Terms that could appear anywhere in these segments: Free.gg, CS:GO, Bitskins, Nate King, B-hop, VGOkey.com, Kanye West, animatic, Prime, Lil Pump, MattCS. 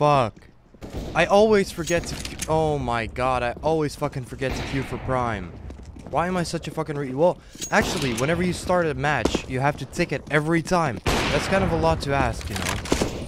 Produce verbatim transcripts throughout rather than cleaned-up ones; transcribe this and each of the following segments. Fuck. I always forget to... Oh my god, I always fucking forget to queue for Prime. Why am I such a fucking re- Well, actually, whenever you start a match, you have to ticket every time. That's kind of a lot to ask, you know.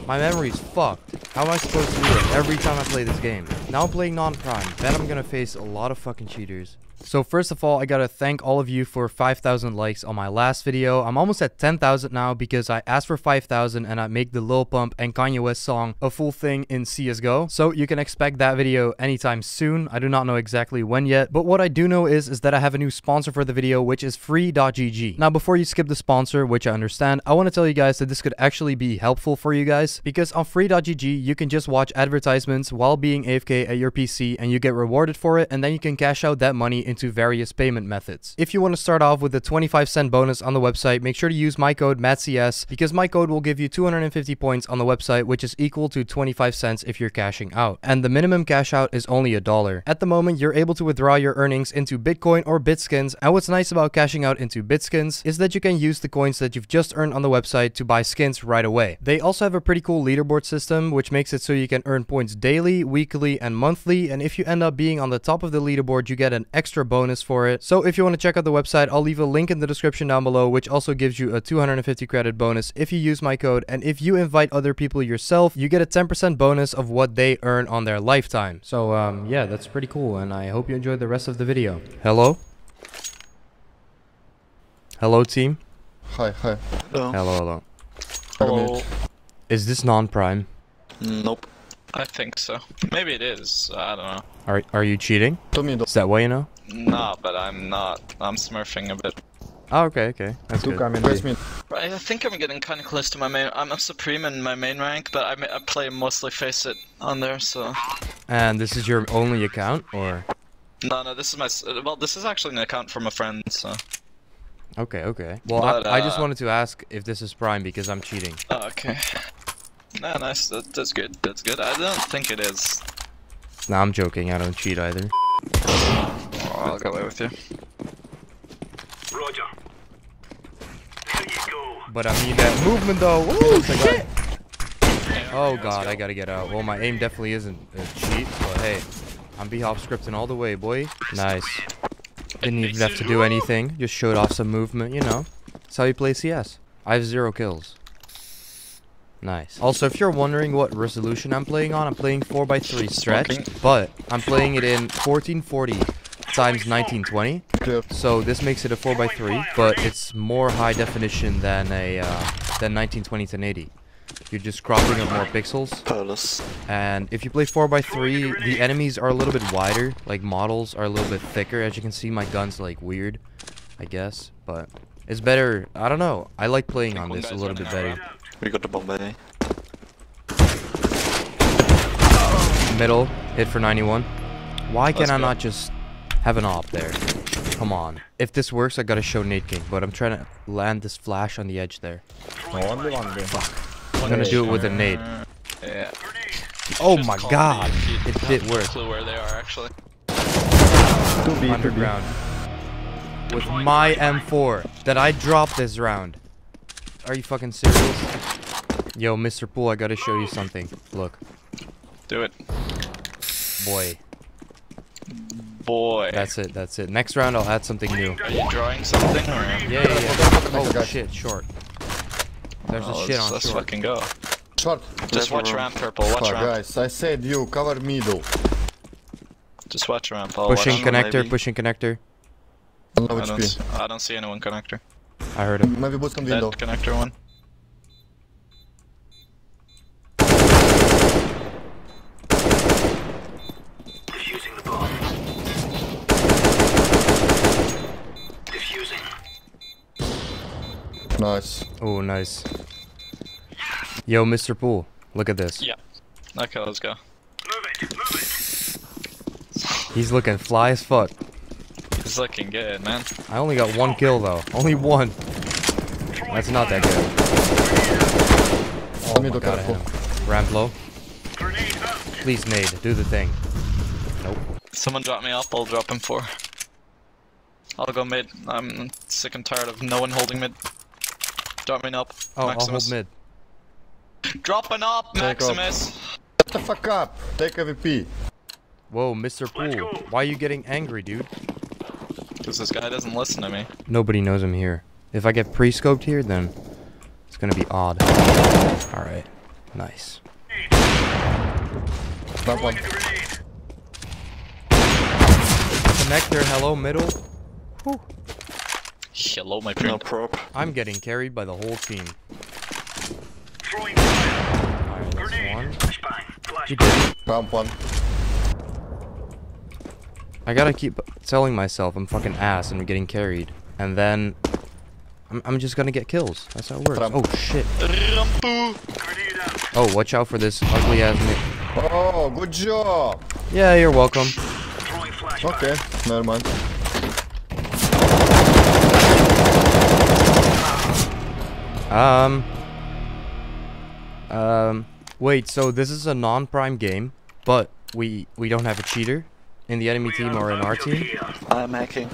My memory's fucked. How am I supposed to do it every time I play this game? Now I'm playing non-prime. Bet I'm gonna face a lot of fucking cheaters. So first of all, I gotta thank all of you for five thousand likes on my last video. I'm almost at ten thousand now because I asked for five thousand and I make the Lil Pump and Kanye West song a full thing in C S G O. So you can expect that video anytime soon. I do not know exactly when yet, but what I do know is, is that I have a new sponsor for the video, which is Free dot G G. Now, before you skip the sponsor, which I understand, I want to tell you guys that this could actually be helpful for you guys because on Free dot G G, you can just watch advertisements while being A F K at your P C and you get rewarded for it, and then you can cash out that money in into various payment methods. If you want to start off with a twenty-five cent bonus on the website, make sure to use my code MattCS because my code will give you two hundred fifty points on the website, which is equal to twenty-five cents if you're cashing out. And the minimum cash out is only a dollar. At the moment, you're able to withdraw your earnings into Bitcoin or Bitskins. And what's nice about cashing out into Bitskins is that you can use the coins that you've just earned on the website to buy skins right away. They also have a pretty cool leaderboard system, which makes it so you can earn points daily, weekly, and monthly. And if you end up being on the top of the leaderboard, you get an extra bonus for it. So if you want to check out the website, I'll leave a link in the description down below, which also gives you a two hundred fifty credit bonus if you use my code. And if you invite other people yourself, you get a ten percent bonus of what they earn on their lifetime. So um, yeah, that's pretty cool. And I hope you enjoyed the rest of the video. Hello? Hello, team? Hi, hi. Hello, hello. Hello. Hello. Is this non-prime? Nope. I think so. Maybe it is. I don't know. Are, are you cheating? Is that why you know? Nah, but I'm not. I'm smurfing a bit. Oh, okay, okay. That's good. I think I'm getting kind of close to my main... I'm a Supreme in my main rank, but I, may, I play mostly Face It on there, so... And this is your only account, or...? No, no, this is my... Well, this is actually an account from a friend, so... Okay, okay. Well, but, I, uh... I just wanted to ask if this is Prime, because I'm cheating. Oh, okay. Nah, nice. That, that's good. That's good. I don't think it is. Nah, I'm joking. I don't cheat either. I'll go away with you. Roger. There you go. But I mean that movement though. Ooh, shit. Oh god, I gotta get out. Well, my aim definitely isn't a cheat, but hey, I'm B-hop scripting all the way, boy. Nice. Didn't even have to do anything. Just showed off some movement, you know. That's how you play C S. I have zero kills. Nice. Also, if you're wondering what resolution I'm playing on, I'm playing four by three stretched, but I'm playing it in fourteen forty times nineteen twenty, so this makes it a four by three, but it's more high definition than a uh, than nineteen twenty ten eighty. You're just cropping up more pixels, and if you play four by three, the enemies are a little bit wider, like models are a little bit thicker. As you can see, my gun's like weird, I guess, but it's better. I don't know. I like playing on this a little bit better. We got the bomb, eh? Middle, hit for ninety-one. Why can I not just... have an op there. Come on. If this works, I gotta show Nate King, but I'm trying to land this flash on the edge there. No, I'm, the one Fuck. I'm gonna do it with a nade. Yeah. Oh my god! It did work. Where they are, actually. Underground. With my M four that I dropped this round. Are you fucking serious? Yo, Mister Pool, I gotta show you something. Look. Do it. Boy. Boy. That's it, that's it. Next round I'll add something new. Are you drawing something? Or... Yeah, yeah, yeah. Oh shit, short. There's oh, a shit on short. Let's fucking go. Short. Just watch ramp, purple. Watch ramp. Guys, I said you cover middle. Just watch ramp. I'll pushing watch connector, maybe. pushing connector. I don't, I don't see anyone connector. I heard him. Maybe boost on window. Connector one. Nice. Oh, nice. Yo, Mister Pool, look at this. Yeah. Okay, let's go. Move it, move it. He's looking fly as fuck. He's looking good, man. I only got one kill though. Only one. That's not that good. Oh my God, I hit him. Ramp low. Please nade. Do the thing. Nope. Someone drop me up. I'll drop him four. I'll go mid. I'm sick and tired of no one holding mid. Drop me an up, oh, Maximus. I'll hold mid. Drop an up, Maximus! the fuck up. Take a V P. Whoa, Mister Pool. Why are you getting angry, dude? Because this guy doesn't listen to me. Nobody knows I'm here. If I get pre-scoped here, then it's gonna be odd. Alright. Nice. Bump one. Connector, hello, middle. Whew. Hello, my friend. No prop. I'm getting carried by the whole team. Throwing fire. Alright, that's one. You did. Bump one. I gotta keep telling myself I'm fucking ass and I'm getting carried. And then I'm, I'm just gonna get kills. That's how it works. Trump. Oh shit. Oh, watch out for this ugly ass mi- Oh, good job. Yeah, you're welcome. Okay, never mind. Um. Um. Wait. So this is a non-prime game, but we we don't have a cheater in the enemy team or in our team. I'm hacking.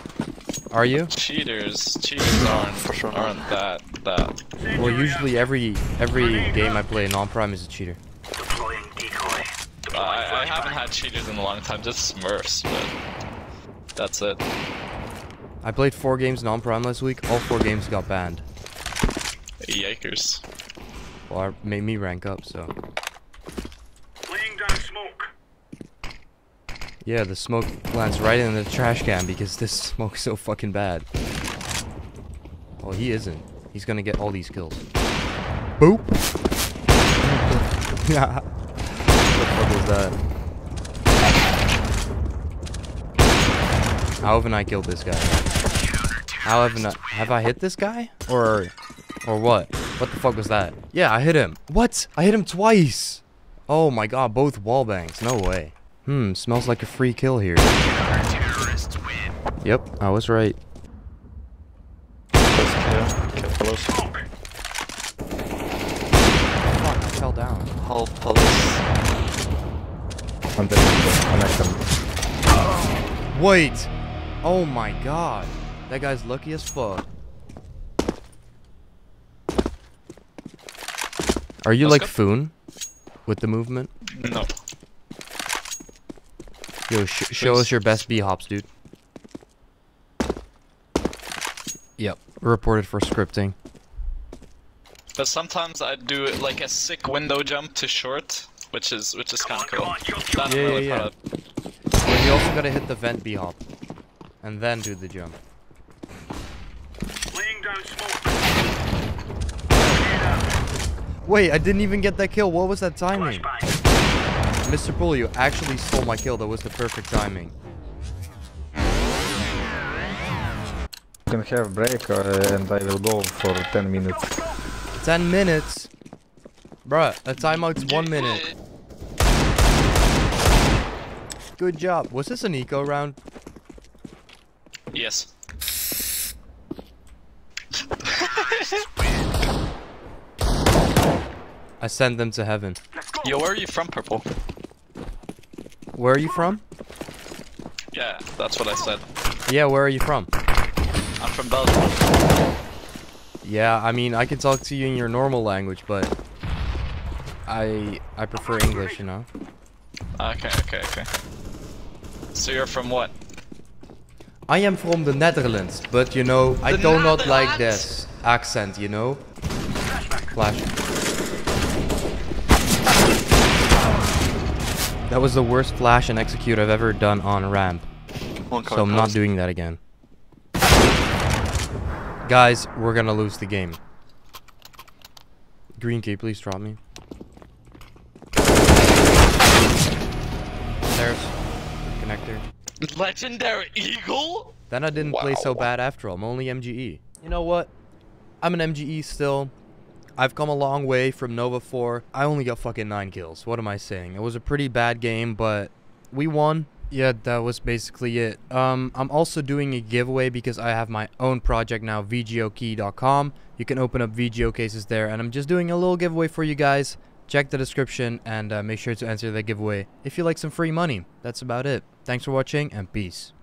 Are you? Cheaters. Cheaters aren't for sure. Aren't that that. Well, usually every every game I play non-prime is a cheater. Deploying decoy. Deploying uh, I, I haven't had cheaters in a long time. Just Smurfs, but that's it. I played four games non-prime last week. All four games got banned. Yikers. Well, it made me rank up, so. Laying down smoke. Yeah, the smoke lands right in the trash can because this smoke's so fucking bad. Well, he isn't. He's gonna get all these kills. Boop! Yeah. What the fuck was that? How haven't I killed this guy? How haven't I. Have I hit this guy? Or. Or what? What the fuck was that? Yeah, I hit him. What? I hit him twice. Oh my god, both wall bangs. No way. Hmm, smells like a free kill here. Yep, I was right. Fuck, I fell down. Hull police. I'm dead. Wait. Oh my god. That guy's lucky as fuck. Are you Let's like Foon with the movement? No. Yo, sh show us your best B-hops, dude. Yep, reported for scripting. But sometimes I do like a sick window jump to short, which is which is kind of cool. That's yeah, really yeah, yeah. But you also gotta hit the vent B-hop, and then do the jump. Laying down smoke. Wait, I didn't even get that kill. What was that timing? Mister Pool, you actually stole my kill. That was the perfect timing. You can have a break uh, and I will go for ten minutes. ten minutes? Bruh, a timeout's one minute. Good job. Was this an eco round? Yes. I send them to heaven. Yo, where are you from, Purple? Where are you from? Yeah, that's what I said. Yeah, where are you from? I'm from Belgium. Yeah, I mean, I can talk to you in your normal language, but I I prefer English, you know? Okay, okay, okay. So you're from what? I am from the Netherlands, but you know, the I do not like this accent, you know? Flashback. That was the worst flash and execute I've ever done on ramp. One card, so I'm not doing that again. Guys, we're gonna lose the game. Green key, please drop me. There's connector. Legendary Eagle? Then I didn't wow. play so bad after all. I'm only M G E. You know what? I'm an M G E still. I've come a long way from Nova four. I only got fucking nine kills. What am I saying? It was a pretty bad game, but we won. Yeah, that was basically it. Um, I'm also doing a giveaway because I have my own project now, V G O key dot com. You can open up V G O cases there, and I'm just doing a little giveaway for you guys. Check the description and uh, make sure to enter the giveaway if you like some free money. That's about it. Thanks for watching, and peace.